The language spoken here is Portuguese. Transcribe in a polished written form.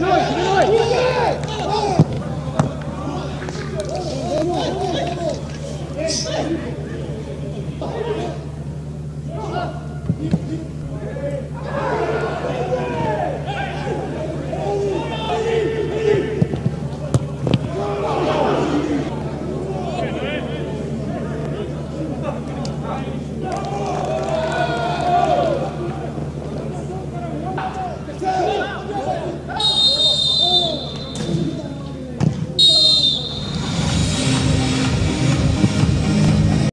Go!